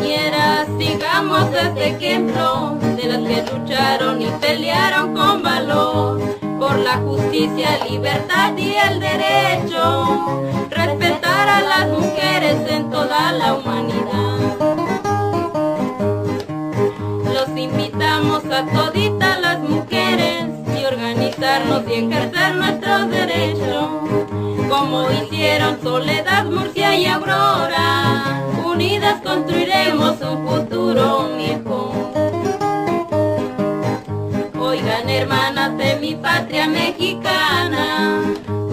compañeras, sigamos este ejemplo de las que lucharon y pelearon con valor por la justicia, libertad y el derecho, respetar a las mujeres en toda la humanidad. Los invitamos a toditas las mujeres y organizarnos y ejercer nuestros derechos, como hicieron Soledad, Murcia y Aurora. Unidas construiremos un futuro mejor. Oigan, hermanas de mi patria mexicana,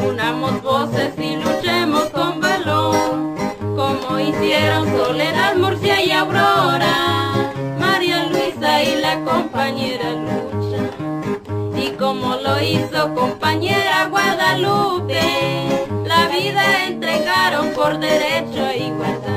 unamos voces y luchemos con valor, como hicieron Soledad, Murcia y Aurora, María Luisa y la compañera Lucha, y como lo hizo compañera Guadalupe, la vida entregaron por derecho a igualdad.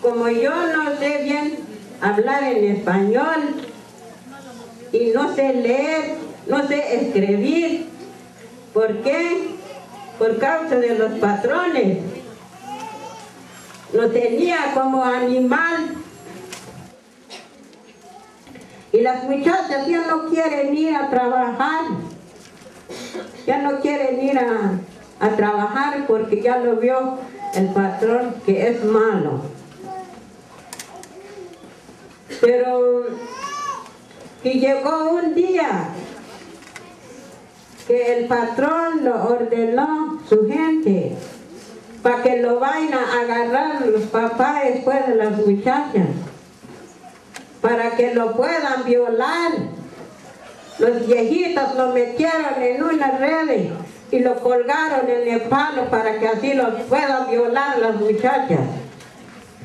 Como yo no sé bien hablar en español y no sé leer, no sé escribir, ¿por qué? Por causa de los patrones. Lo tenía como animal. Y las muchachas ya no quieren ir a trabajar, ya no quieren ir a trabajar porque ya lo vio el patrón que es malo. Pero que llegó un día que el patrón lo ordenó su gente para que lo vayan a agarrar los papás después de las muchachas, para que lo puedan violar. Los viejitos lo metieron en una red y lo colgaron en el palo para que así lo puedan violar las muchachas.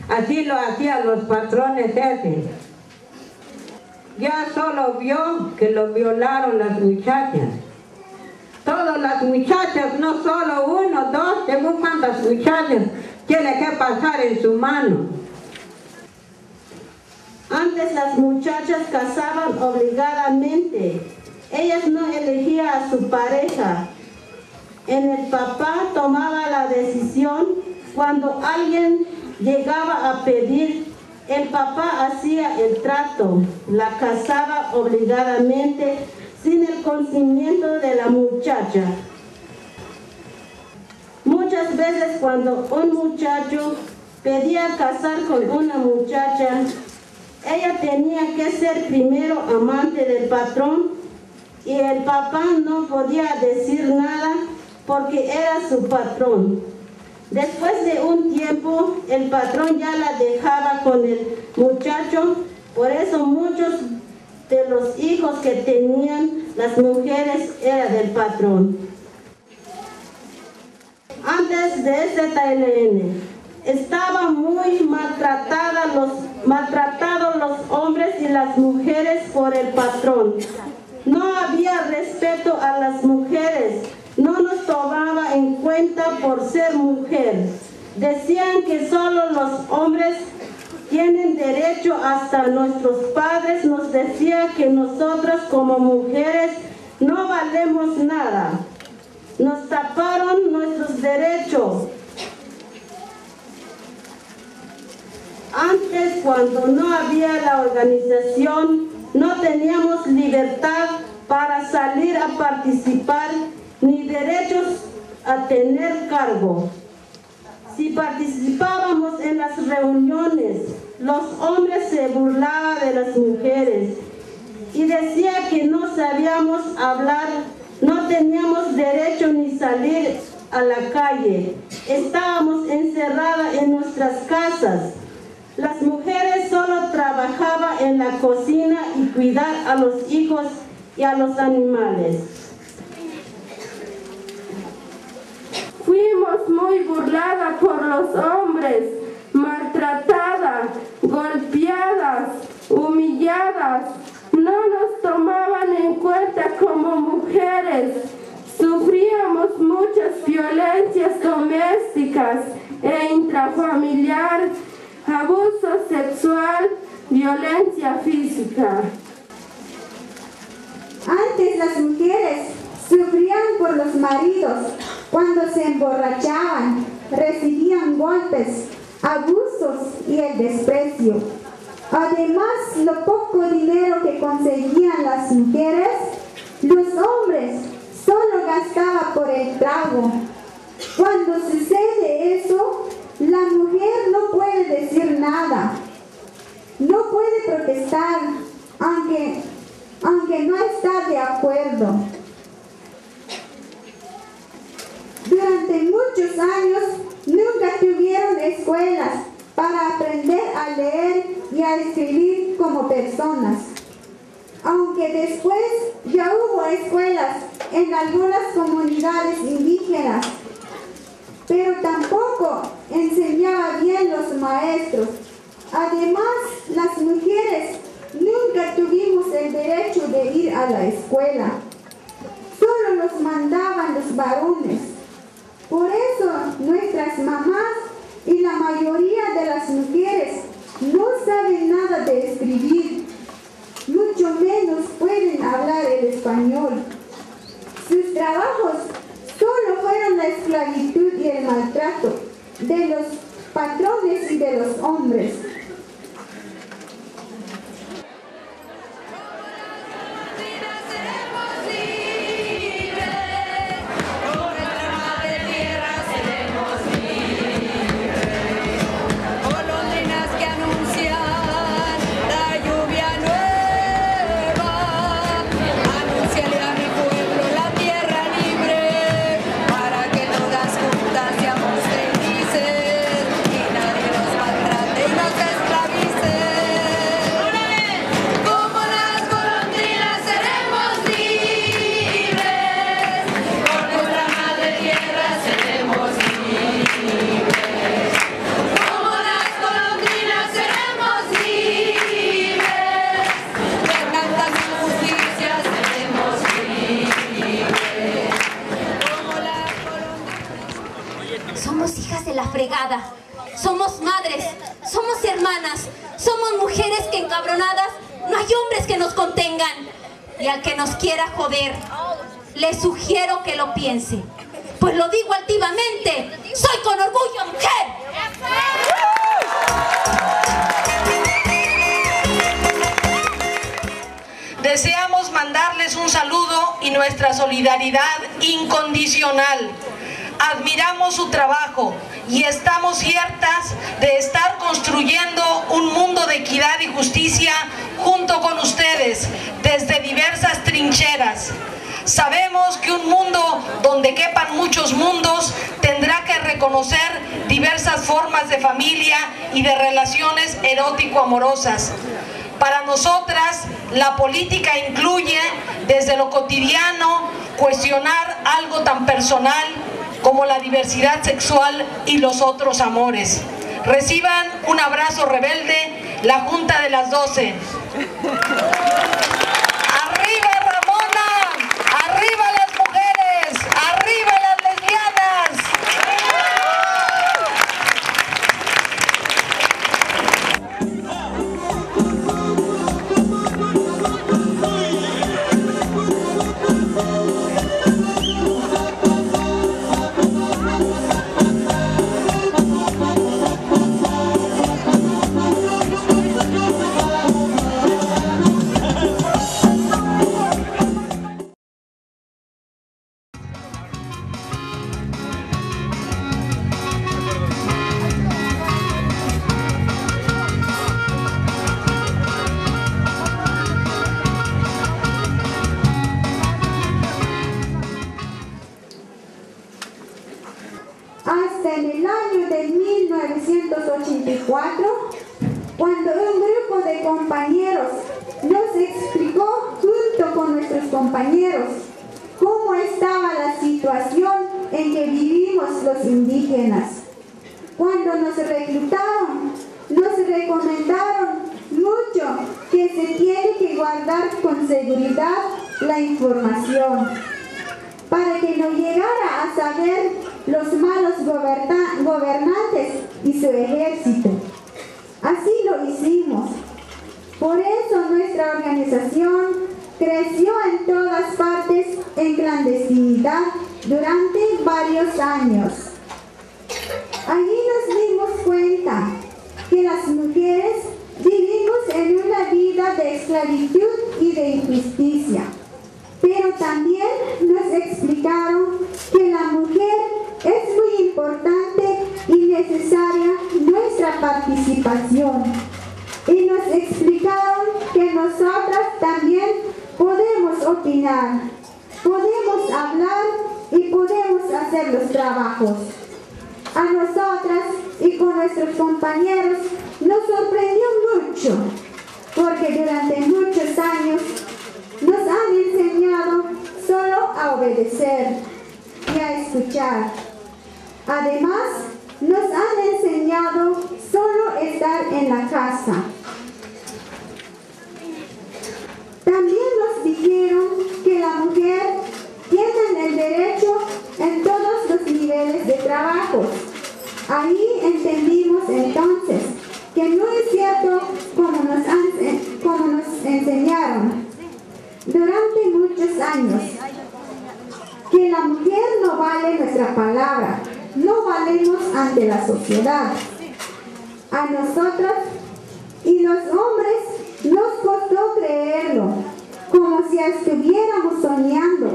Así lo hacían los patrones ese. Ya solo vio que lo violaron las muchachas. Todas las muchachas, no solo uno, dos, según cuántas muchachas tiene que pasar en su mano. Antes las muchachas casaban obligadamente. Ellas no elegían a su pareja. En el papá tomaba la decisión cuando alguien llegaba a pedir, el papá hacía el trato, la casaba obligadamente sin el consentimiento de la muchacha. Muchas veces cuando un muchacho pedía casar con una muchacha, ella tenía que ser primero amante del patrón y el papá no podía decir nada porque era su patrón. Después de un tiempo, el patrón ya la dejaba con el muchacho, por eso muchos de los hijos que tenían las mujeres eran del patrón. Antes de este TLN, estaban muy maltratados los hombres y las mujeres por el patrón. No había respeto a las mujeres. No nos tomaba en cuenta por ser mujer. Decían que solo los hombres tienen derecho, hasta nuestros padres nos decían que nosotras como mujeres no valemos nada. Nos taparon nuestros derechos. Antes, cuando no había la organización, no teníamos libertad para salir a participar ni derechos a tener cargo. Si participábamos en las reuniones, los hombres se burlaban de las mujeres y decían que no sabíamos hablar, no teníamos derecho ni salir a la calle, estábamos encerradas en nuestras casas. Las mujeres solo trabajaban en la cocina y cuidar a los hijos y a los animales. Fuimos muy burladas por los hombres, maltratadas, golpeadas, humilladas. No nos tomaban en cuenta como mujeres. Sufríamos muchas violencias domésticas e intrafamiliar, abuso sexual, violencia física. Antes las mujeres sufrían por los maridos cuando se emborrachaban, recibían golpes, abusos y el desprecio. Además, lo poco dinero que conseguían las mujeres, los hombres solo gastaban por el trago. Cuando sucede eso, la mujer no puede decir nada, no puede protestar, aunque no está de acuerdo. Durante muchos años nunca tuvieron escuelas para aprender a leer y a escribir como personas. Aunque después ya hubo escuelas en algunas comunidades indígenas, pero tampoco enseñaba bien los maestros. Además, las mujeres nunca tuvimos el derecho de ir a la escuela. Solo nos mandaban los varones. Por eso nuestras mamás y la mayoría de las mujeres no saben nada de escribir, mucho menos pueden hablar el español. Sus trabajos solo fueron la esclavitud y el maltrato de los patrones y de los hombres. Somos madres, somos hermanas, somos mujeres que encabronadas no hay hombres que nos contengan. Y al que nos quiera joder, le sugiero que lo piense, pues lo digo altivamente, soy con orgullo mujer. Deseamos mandarles un saludo y nuestra solidaridad incondicional. Admiramos su trabajo y estamos ciertas de estar construyendo un mundo de equidad y justicia junto con ustedes desde diversas trincheras. Sabemos que un mundo donde quepan muchos mundos tendrá que reconocer diversas formas de familia y de relaciones erótico-amorosas. Para nosotras, la política incluye desde lo cotidiano cuestionar algo tan personal como la diversidad sexual y los otros amores. Reciban un abrazo rebelde, la Junta de las 12. ¡Arriba Ramona! ¡Arriba las mujeres! ¡Arriba las en el año de 1984, cuando un grupo de compañeros nos explicó junto con nuestros compañeros cómo estaba la situación en que vivimos los indígenas. Cuando nos reclutaron, nos recomendaron mucho que se tiene que guardar con seguridad la información para que no llegara a saber los malos gobernantes y su ejército. Así lo hicimos. Por eso nuestra organización creció en todas partes en clandestinidad durante varios años. Allí nos dimos cuenta que las mujeres vivimos en una vida de esclavitud y de injusticia. Pero también nos explicaron que la mujer es muy importante y necesaria nuestra participación. Y nos explicaron que nosotras también podemos opinar, podemos hablar y podemos hacer los trabajos. A nosotras y con nuestros compañeros nos sorprendió mucho, porque durante muchos años nos han enseñado solo a obedecer y a escuchar. Además, nos han enseñado solo estar en la casa. También nos dijeron que la mujer tiene el derecho en todos los niveles de trabajo. Ahí entendimos entonces que no es cierto como nos enseñaron durante muchos años, que la mujer no vale nuestra palabra, no valemos ante la sociedad. A nosotras y los hombres nos costó creerlo, como si estuviéramos soñando,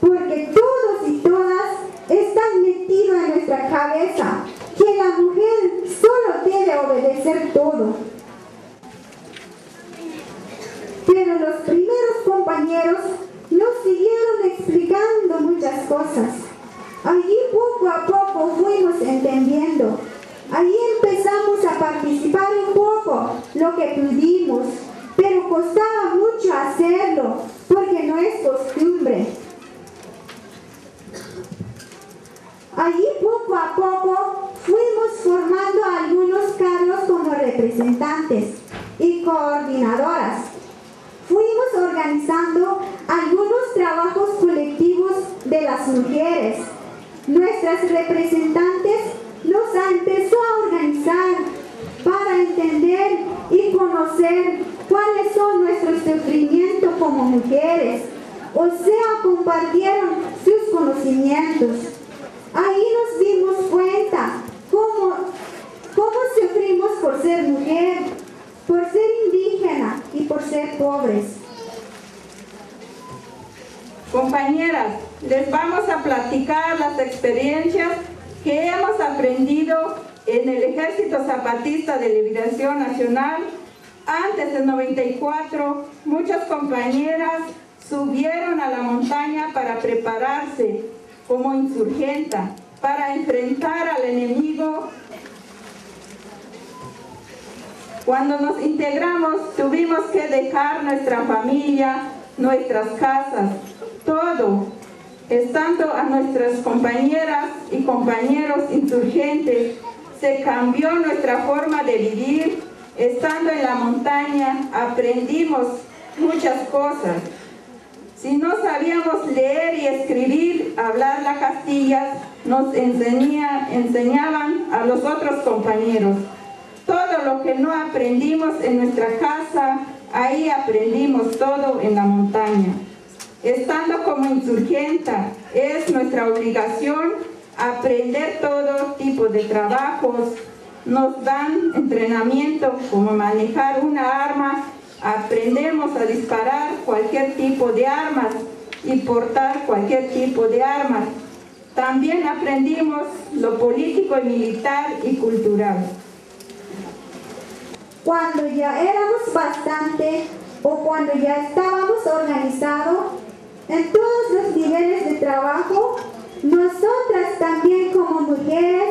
porque todos y todas están metidos en nuestra cabeza que la mujer solo debe obedecer todo. Pero los primeros compañeros nos siguieron explicando muchas cosas. Allí poco a poco fuimos entendiendo. Allí empezamos a participar un poco lo que pudimos, pero costaba mucho hacerlo porque no es costumbre. Allí poco a poco fuimos formando a algunos cargos como representantes y coordinadoras. Fuimos organizando algunos trabajos colectivos de las mujeres. Nuestras representantes nos empezó a organizar para entender y conocer cuáles son nuestros sufrimientos como mujeres, o sea, compartieron sus conocimientos. Ahí nos dimos cuenta cómo sufrimos por ser mujer, por ser indígena y por ser pobres. Compañeras, les vamos a platicar las experiencias que hemos aprendido en el Ejército Zapatista de Liberación Nacional. Antes del 94, muchas compañeras subieron a la montaña para prepararse como insurgenta, para enfrentar al enemigo. Cuando nos integramos, tuvimos que dejar nuestra familia, nuestras casas, todo, estando a nuestras compañeras y compañeros insurgentes. Se cambió nuestra forma de vivir. Estando en la montaña, aprendimos muchas cosas. Si no sabíamos leer y escribir, hablar las castillas, nos enseñaban a los otros compañeros. Todo lo que no aprendimos en nuestra casa, ahí aprendimos todo en la montaña. Estando como insurgenta, es nuestra obligación aprender todo tipo de trabajos. Nos dan entrenamiento como manejar una arma. Aprendemos a disparar cualquier tipo de armas y portar cualquier tipo de armas. También aprendimos lo político y militar y cultural. Cuando ya éramos bastante, o cuando ya estábamos organizados en todos los niveles de trabajo, nosotras también como mujeres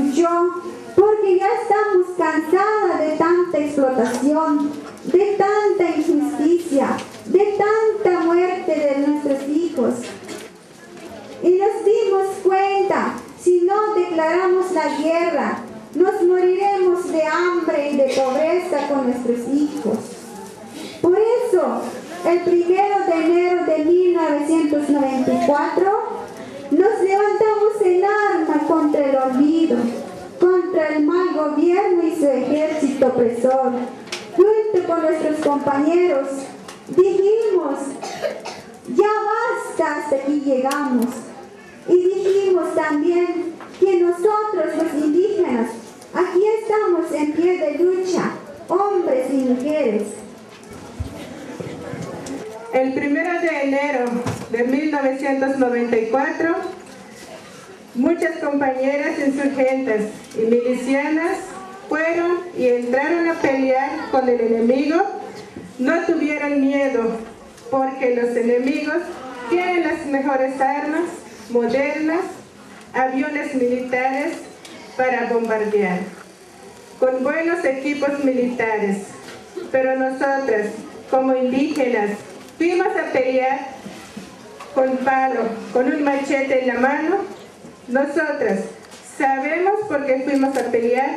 constitución, porque ya estamos cansadas de tanta explotación, de tanta injusticia, de tanta muerte de nuestros hijos. Y nos dimos cuenta, si no declaramos la guerra, nos moriremos de hambre y de pobreza con nuestros hijos. Por eso, el 1 de enero de 1994, nos levantamos en arma contra el olvido, contra el mal gobierno y su ejército opresor. Junto con nuestros compañeros, dijimos, ya basta, hasta aquí llegamos. Y dijimos también que nosotros los indígenas, aquí estamos en pie de lucha, hombres y mujeres. El 1 de enero de 1994, muchas compañeras insurgentes y milicianas fueron y entraron a pelear con el enemigo. No tuvieron miedo, porque los enemigos tienen las mejores armas modernas, aviones militares para bombardear, con buenos equipos militares. Pero nosotras, como indígenas, fuimos a pelear con palo, con un machete en la mano. Nosotras sabemos por qué fuimos a pelear,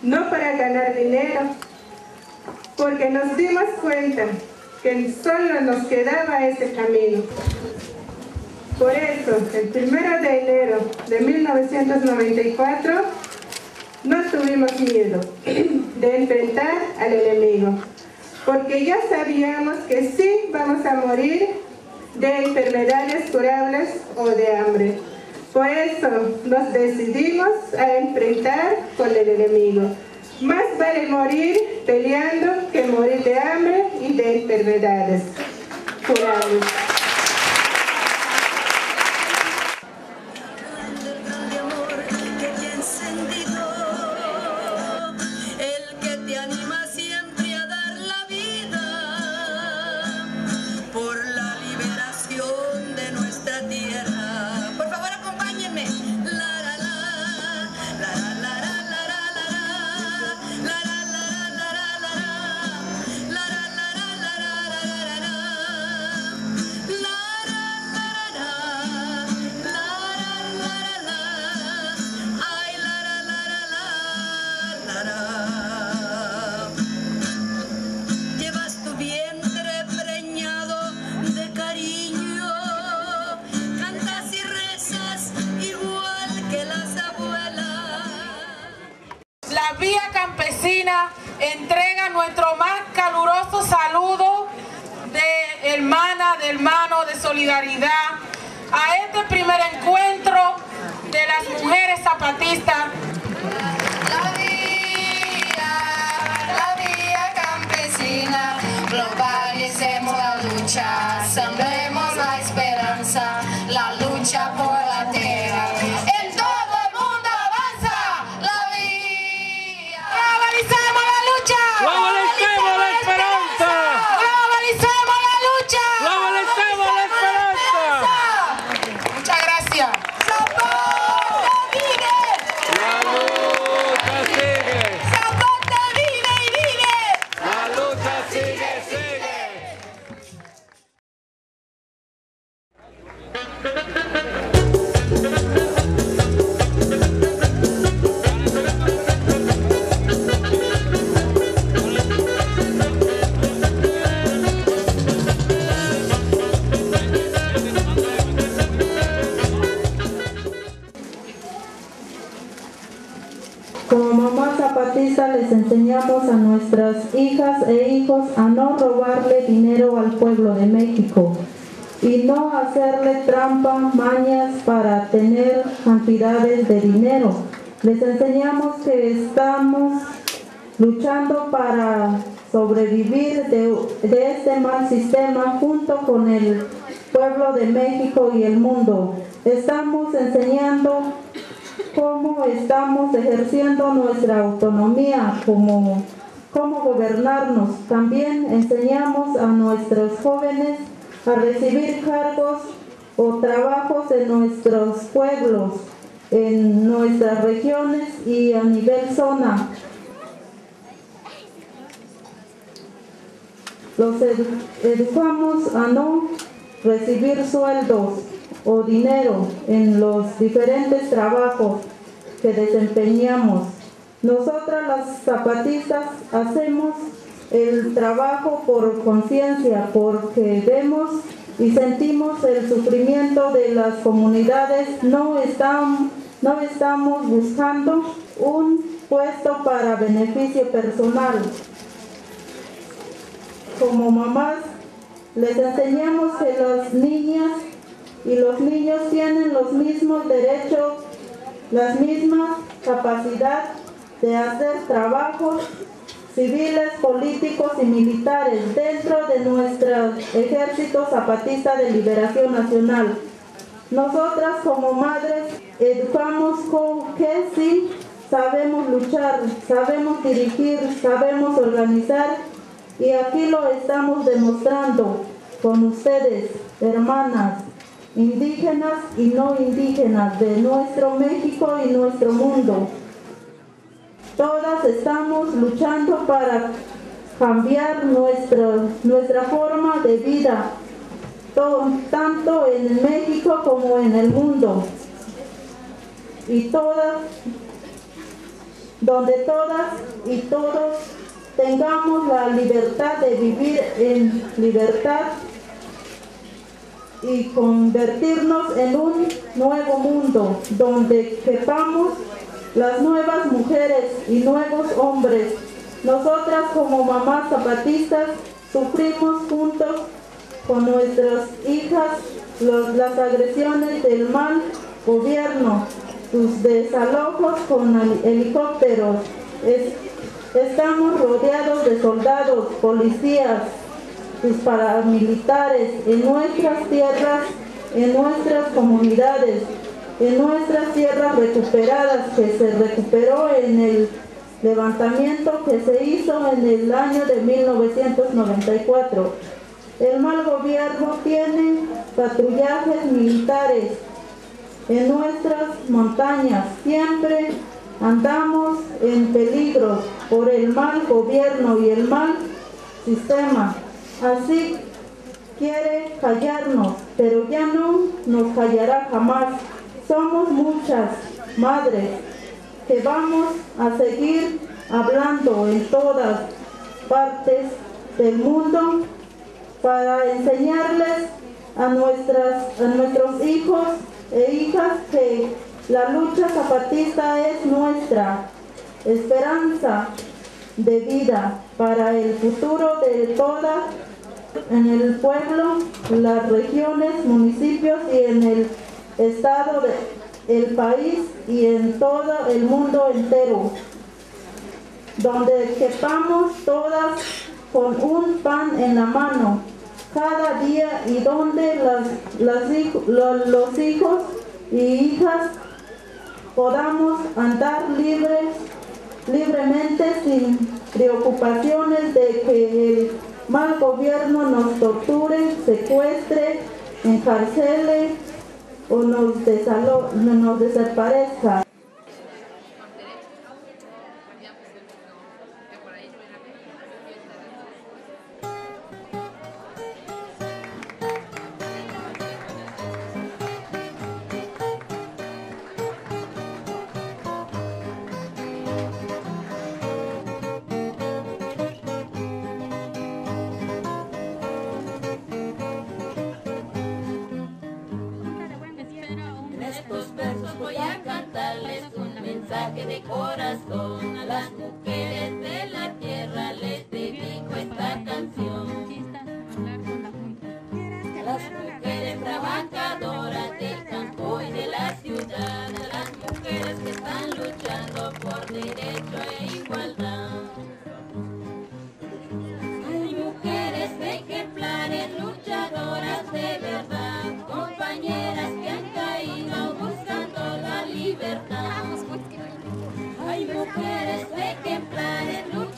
no para ganar dinero, porque nos dimos cuenta que solo nos quedaba ese camino. Por eso, el 1 de enero de 1994, no tuvimos miedo de enfrentar al enemigo, porque ya sabíamos que sí vamos a morir de enfermedades curables o de hambre. Por eso nos decidimos a enfrentar con el enemigo. Más vale morir peleando que morir de hambre y de enfermedades curables. Entrega nuestro más caluroso saludo de hermana, de hermano, de solidaridad a este primer encuentro de las mujeres zapatistas. La vía campesina, globalicemos la lucha, sembremos la esperanza, la lucha por la tierra. Les enseñamos a nuestras hijas e hijos a no robarle dinero al pueblo de México y no hacerle trampa, mañas para tener cantidades de dinero. Les enseñamos que estamos luchando para sobrevivir de este mal sistema junto con el pueblo de México y el mundo. Estamos enseñando cómo estamos ejerciendo nuestra autonomía, cómo gobernarnos. También enseñamos a nuestros jóvenes a recibir cargos o trabajos en nuestros pueblos, en nuestras regiones y a nivel zona. Los educamos a no recibir sueldos o dinero en los diferentes trabajos que desempeñamos. Nosotras las zapatistas hacemos el trabajo por conciencia, porque vemos y sentimos el sufrimiento de las comunidades. No estamos buscando un puesto para beneficio personal. Como mamás, les enseñamos que las niñas y los niños tienen los mismos derechos, las mismas capacidades de hacer trabajos civiles, políticos y militares dentro de nuestro Ejército Zapatista de Liberación Nacional. Nosotras como madres educamos con que sí sabemos luchar, sabemos dirigir, sabemos organizar, y aquí lo estamos demostrando con ustedes, hermanas, indígenas y no indígenas de nuestro México y nuestro mundo. Todas estamos luchando para cambiar nuestra forma de vida, tanto en México como en el mundo. Y todas, donde todas y todos tengamos la libertad de vivir en libertad y convertirnos en un nuevo mundo donde quepamos las nuevas mujeres y nuevos hombres. Nosotras como mamás zapatistas sufrimos juntos con nuestras hijas las agresiones del mal gobierno, sus desalojos con helicópteros. Estamos rodeados de soldados, policías, sus paramilitares en nuestras tierras, en nuestras comunidades, en nuestras tierras recuperadas, que se recuperó en el levantamiento que se hizo en el año de 1994. El mal gobierno tiene patrullajes militares en nuestras montañas, siempre andamos en peligro por el mal gobierno y el mal sistema. Así quiere callarnos, pero ya no nos callará jamás. Somos muchas madres que vamos a seguir hablando en todas partes del mundo para enseñarles a nuestros hijos e hijas que la lucha zapatista es nuestra esperanza de vida para el futuro de todas, en el pueblo, las regiones, municipios y en el estado, el país y en todo el mundo entero, donde quepamos todas con un pan en la mano cada día y donde los hijos y hijas podamos andar libremente sin preocupaciones de que el mal gobierno nos torture, secuestre, encarcele o nos desaparezca. De corazón a las mujeres de la tierra les dedico esta canción. A las mujeres trabajadoras del campo y de la ciudad, a las mujeres que están luchando por derecho e igualdad. Hay mujeres ejemplares, luchadoras de verdad, compañeras que han caído buscando la libertad. Hay mujeres ejemplares, luchadoras.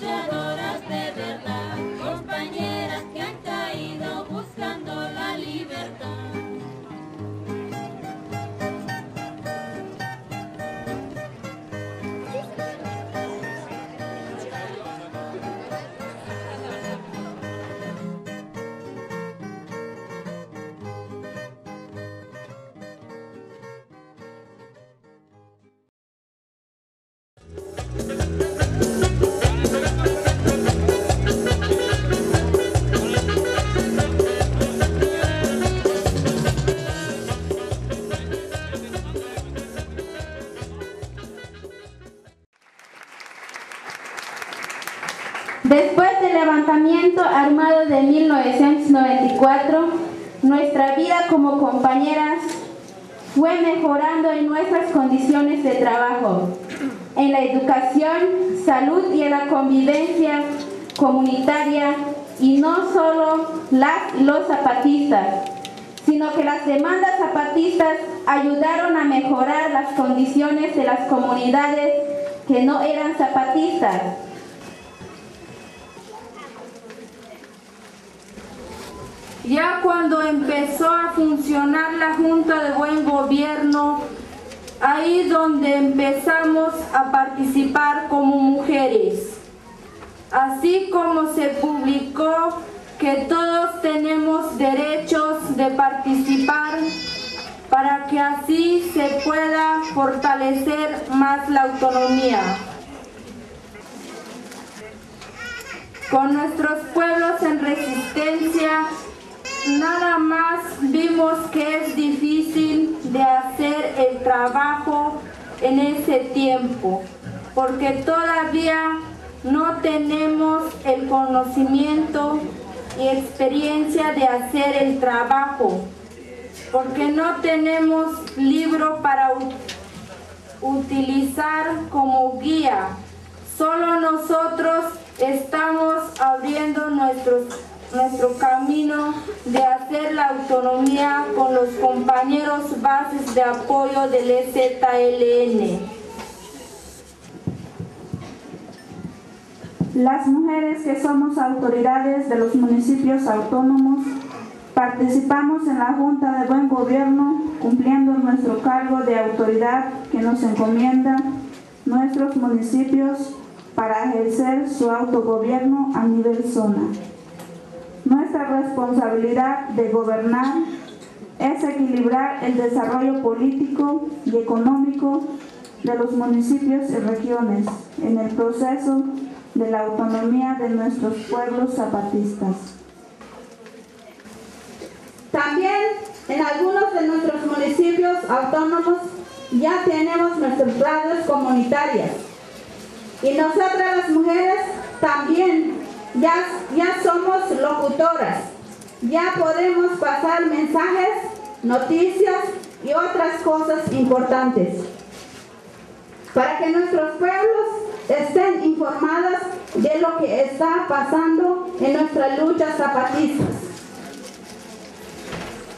Después del levantamiento armado de 1994, nuestra vida como compañeras fue mejorando en nuestras condiciones de trabajo, en la educación, salud y en la convivencia comunitaria, y no solo los zapatistas, sino que las demandas zapatistas ayudaron a mejorar las condiciones de las comunidades que no eran zapatistas. Ya cuando empezó a funcionar la Junta de Buen Gobierno, ahí donde empezamos a participar como mujeres. Así como se publicó que todos tenemos derechos de participar para que así se pueda fortalecer más la autonomía. Con nuestros pueblos en resistencia, nada más vimos que es difícil de hacer el trabajo en ese tiempo, porque todavía no tenemos el conocimiento y experiencia de hacer el trabajo, porque no tenemos libro para utilizar como guía. Solo nosotros estamos abriendo nuestro camino de hacer la autonomía con los compañeros bases de apoyo del EZLN. Las mujeres que somos autoridades de los municipios autónomos participamos en la Junta de Buen Gobierno cumpliendo nuestro cargo de autoridad que nos encomienda nuestros municipios para ejercer su autogobierno a nivel zona. Nuestra responsabilidad de gobernar es equilibrar el desarrollo político y económico de los municipios y regiones en el proceso de la autonomía de nuestros pueblos zapatistas. También en algunos de nuestros municipios autónomos ya tenemos nuestros radios comunitarias, y nosotras las mujeres también ya somos locutoras, ya podemos pasar mensajes, noticias y otras cosas importantes. Para que nuestros pueblos estén informados de lo que está pasando en nuestra lucha zapatista.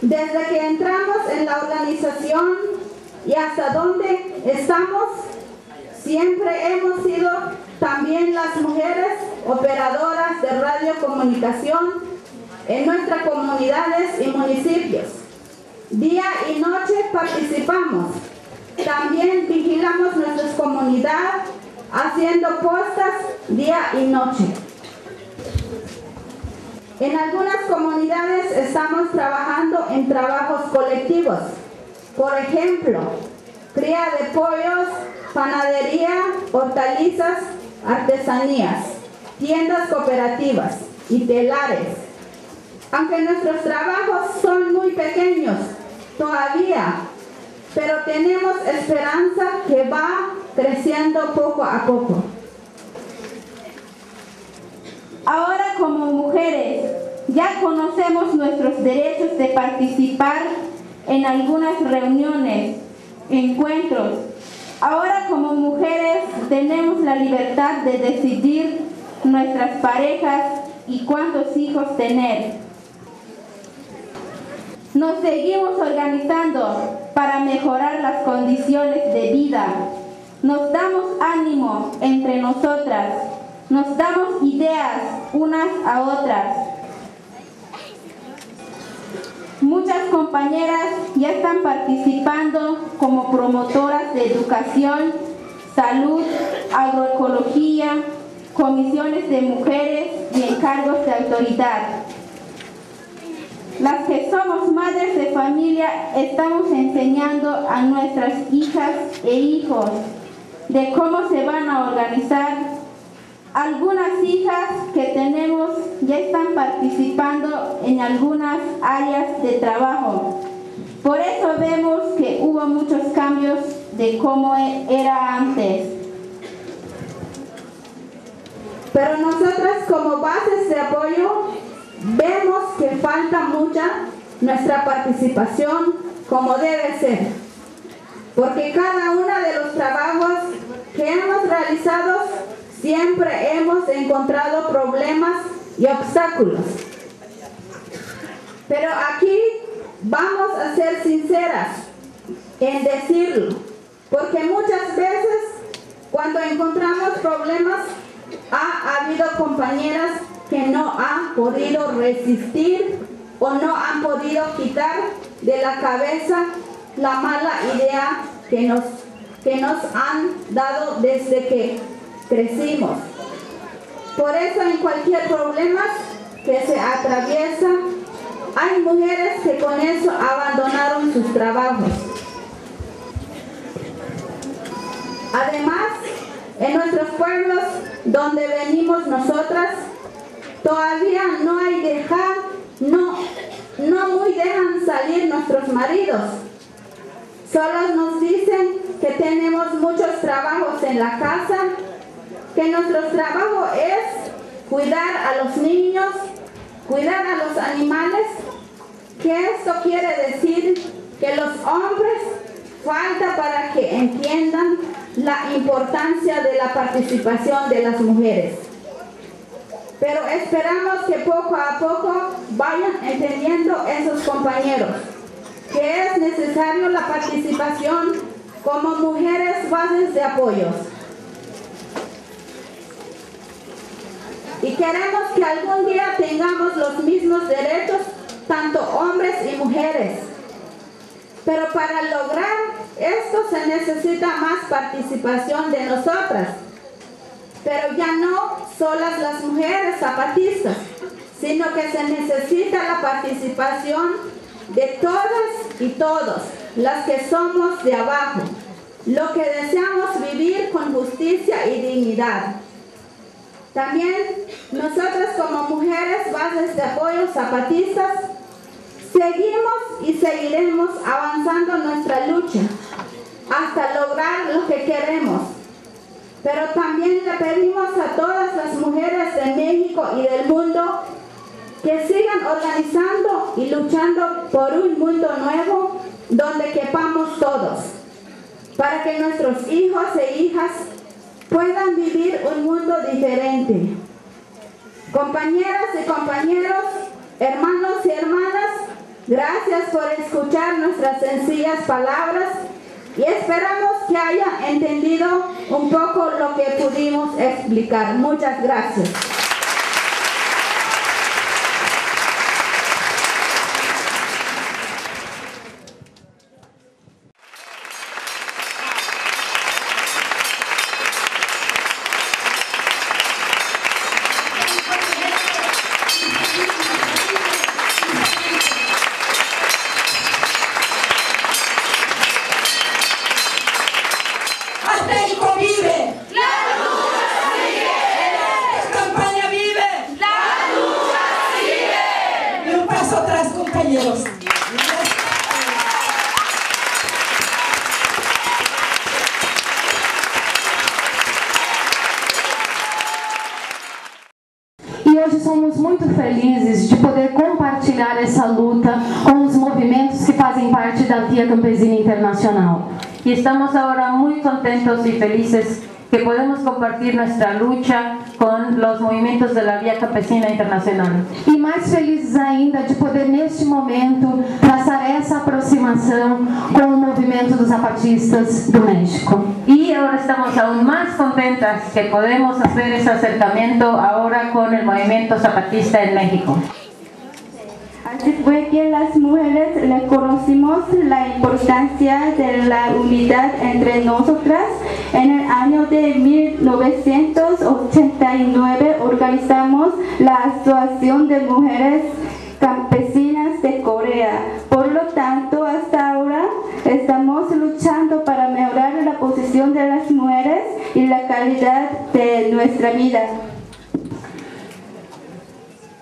Desde que entramos en la organización y hasta donde estamos, siempre hemos sido también las mujeres operadoras de radiocomunicación en nuestras comunidades y municipios. Día y noche participamos. También vigilamos nuestras comunidades haciendo postas día y noche. En algunas comunidades estamos trabajando en trabajos colectivos. Por ejemplo, cría de pollos, panadería, hortalizas, artesanías, tiendas cooperativas y telares. Aunque nuestros trabajos son muy pequeños todavía, pero tenemos esperanza que va creciendo poco a poco. Ahora como mujeres ya conocemos nuestros derechos de participar en algunas reuniones, encuentros. Ahora como mujeres tenemos la libertad de decidir nuestras parejas y cuántos hijos tener. Nos seguimos organizando para mejorar las condiciones de vida. Nos damos ánimo entre nosotras, nos damos ideas unas a otras. Muchas compañeras ya están participando como promotoras de educación, salud, agroecología, comisiones de mujeres y encargos de autoridad. Las que somos madres de familia estamos enseñando a nuestras hijas e hijos de cómo se van a organizar. Algunas hijas que tenemos ya están participando en algunas áreas de trabajo. Por eso vemos que hubo muchos cambios de cómo era antes. Pero nosotras como bases de apoyo vemos que falta mucha nuestra participación como debe ser, porque cada uno de los trabajos que hemos realizado siempre hemos encontrado problemas y obstáculos. Pero aquí vamos a ser sinceras en decirlo, porque muchas veces cuando encontramos problemas ha habido compañeras que no han podido resistir o no han podido quitar de la cabeza la mala idea que nos han dado desde que crecimos. Por eso en cualquier problema que se atraviesa, hay mujeres que con eso abandonaron sus trabajos. Además, en nuestros pueblos donde venimos nosotras, todavía no hay no dejan salir nuestros maridos. Solo nos dicen que tenemos muchos trabajos en la casa, que nuestro trabajo es cuidar a los niños, cuidar a los animales, que esto quiere decir que los hombres falta para que entiendan la importancia de la participación de las mujeres. Pero esperamos que poco a poco vayan entendiendo esos compañeros que es necesario la participación como mujeres bases de apoyo. Y queremos que algún día tengamos los mismos derechos, tanto hombres y mujeres. Pero para lograr esto se necesita más participación de nosotras. Pero ya no solas las mujeres zapatistas, sino que se necesita la participación de todas y todos, las que somos de abajo, lo que deseamos vivir con justicia y dignidad. También nosotras como mujeres bases de apoyo zapatistas seguimos y seguiremos avanzando nuestra lucha hasta lograr lo que queremos. Pero también le pedimos a todas las mujeres de México y del mundo que sigan organizando y luchando por un mundo nuevo donde quepamos todos, para que nuestros hijos e hijas puedan vivir un mundo diferente. Compañeras y compañeros, hermanos y hermanas, gracias por escuchar nuestras sencillas palabras y esperamos que hayan entendido un poco lo que pudimos explicar. Muchas gracias. Vía Campesina Internacional. Y estamos ahora muy contentos y felices que podemos compartir nuestra lucha con los movimientos de la Vía Campesina Internacional. Y más felices ainda de poder en este momento pasar esa aproximación con el movimiento de los zapatistas de México. Y ahora estamos aún más contentas que podemos hacer ese acercamiento ahora con el movimiento zapatista en México. Así fue que las mujeres le conocimos la importancia de la unidad entre nosotras. En el año de 1989 organizamos la Asociación de Mujeres Campesinas de Corea. Por lo tanto, hasta ahora estamos luchando para mejorar la posición de las mujeres y la calidad de nuestra vida.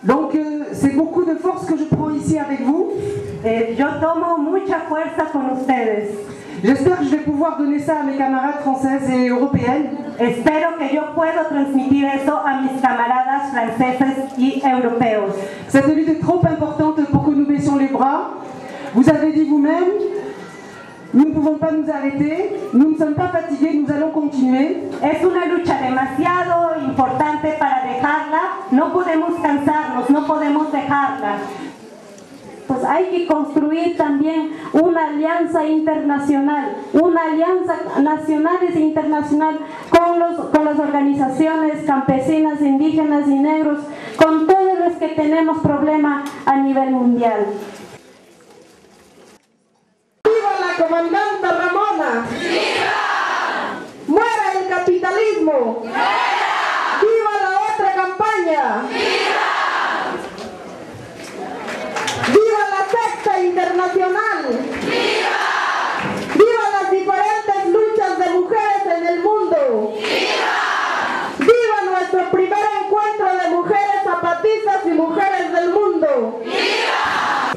Donc c'est beaucoup de force que je prends ici avec vous. Yo tomo mucha fuerza con ustedes. J'espère que je vais pouvoir donner ça à mes camarades françaises et européennes. Espero que yo puedo transmitir eso a mis camaradas franceses y europeos. Cette lutte est trop importante pour que nous baissions les bras. Vous avez dit vous-même, nous ne pouvons pas nous arrêter, nous ne sommes pas fatigués, nous allons continuer. Es una lucha demasiado importante para dejarla, no podemos cansarnos, no podemos dejarla. Pues hay que construir también una alianza internacional, una alianza nacional e internacional con las organizaciones campesinas, indígenas y negros, con todos los que tenemos problemas a nivel mundial. ¡Viva la comandante Ramona! ¡Viva! ¡Muera el capitalismo! ¡Muera! ¡Viva la otra campaña! ¡Viva! Internacional. ¡Viva! ¡Viva las diferentes luchas de mujeres en el mundo! ¡Viva! ¡Viva nuestro primer encuentro de mujeres zapatistas y mujeres del mundo! ¡Viva!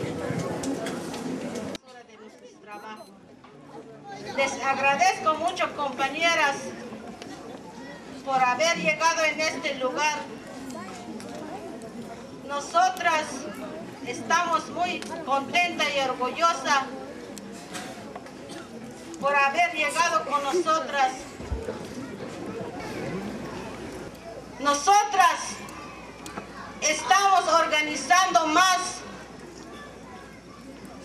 Les agradezco mucho, compañeras, por haber llegado en este lugar. Nosotras estamos muy contenta y orgullosa por haber llegado con nosotras. Nosotras estamos organizando más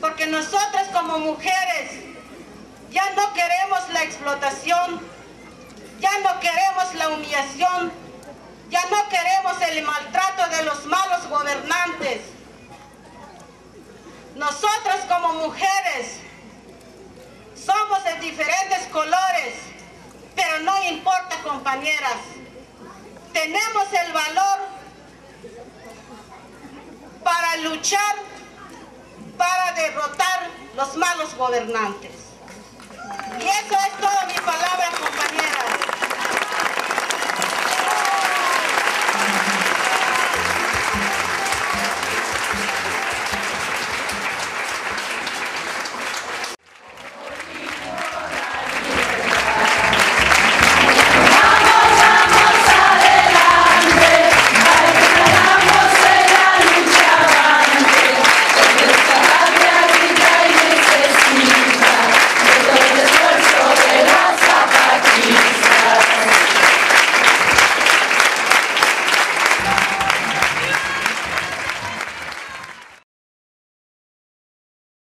porque nosotras como mujeres ya no queremos la explotación, ya no queremos la humillación, ya no queremos el maltrato de los malos gobernantes. Nosotras como mujeres somos de diferentes colores, pero no importa, compañeras. Tenemos el valor para luchar, para derrotar los malos gobernantes. Y eso es todo.